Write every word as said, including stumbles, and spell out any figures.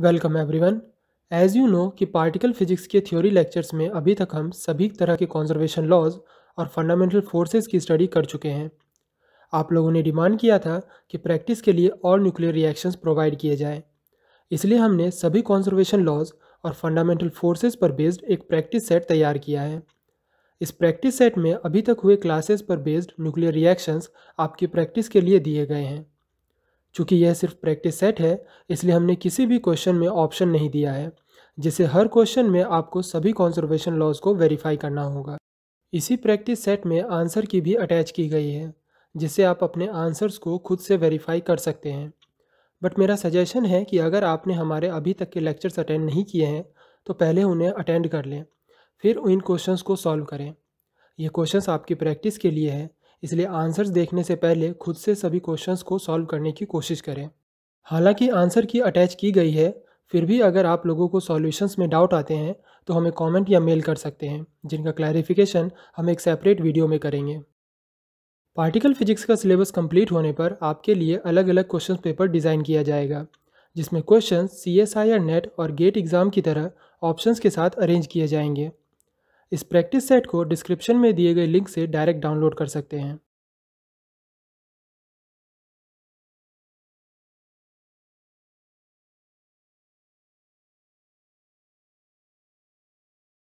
Welcome everyone. As you know कि particle physics के theory lectures में अभी तक हम सभी तरह के कंजर्वेशन लॉज और फंडामेंटल फोर्सेस की स्टडी कर चुके हैं। आप लोगों ने डिमांड किया था कि प्रैक्टिस के लिए और न्यूक्लियर रिएक्शंस प्रोवाइड किए जाएं, इसलिए हमने सभी कंजर्वेशन लॉज और फंडामेंटल फोर्सेस पर बेस्ड एक प्रैक्टिस सेट तैयार किया है। इस प्रैक्टिस सेट में अभी तक हुए क्लासेस पर बेस्ड न्यूक्लियर रिएक्शंस आपकी प्रैक्टिस के लिए दिए गए हैं। चूँकि यह सिर्फ प्रैक्टिस सेट है, इसलिए हमने किसी भी क्वेश्चन में ऑप्शन नहीं दिया है, जिससे हर क्वेश्चन में आपको सभी कंजर्वेशन लॉज को वेरीफाई करना होगा। इसी प्रैक्टिस सेट में आंसर की भी अटैच की गई है, जिससे आप अपने आंसर्स को खुद से वेरीफाई कर सकते हैं। बट मेरा सजेशन है कि अगर आपने हमारे अभी तक के लेक्चर्स अटेंड नहीं किए हैं तो पहले उन्हें अटेंड कर लें, फिर इन क्वेश्चंस को सॉल्व करें। ये क्वेश्चंस आपकी प्रैक्टिस के लिए है, इसलिए आंसर्स देखने से पहले खुद से सभी क्वेश्चंस को सॉल्व करने की कोशिश करें। हालांकि आंसर की अटैच की गई है, फिर भी अगर आप लोगों को सॉल्यूशंस में डाउट आते हैं तो हमें कमेंट या मेल कर सकते हैं, जिनका क्लैरिफिकेशन हम एक सेपरेट वीडियो में करेंगे। पार्टिकल फिजिक्स का सिलेबस कंप्लीट होने पर आपके लिए अलग अलग क्वेश्चन पेपर डिज़ाइन किया जाएगा, जिसमें question C S I R NET और गेट एग्ज़ाम की तरह ऑप्शंस के साथ अरेंज किए जाएंगे। इस प्रैक्टिस सेट को डिस्क्रिप्शन में दिए गए लिंक से डायरेक्ट डाउनलोड कर सकते हैं।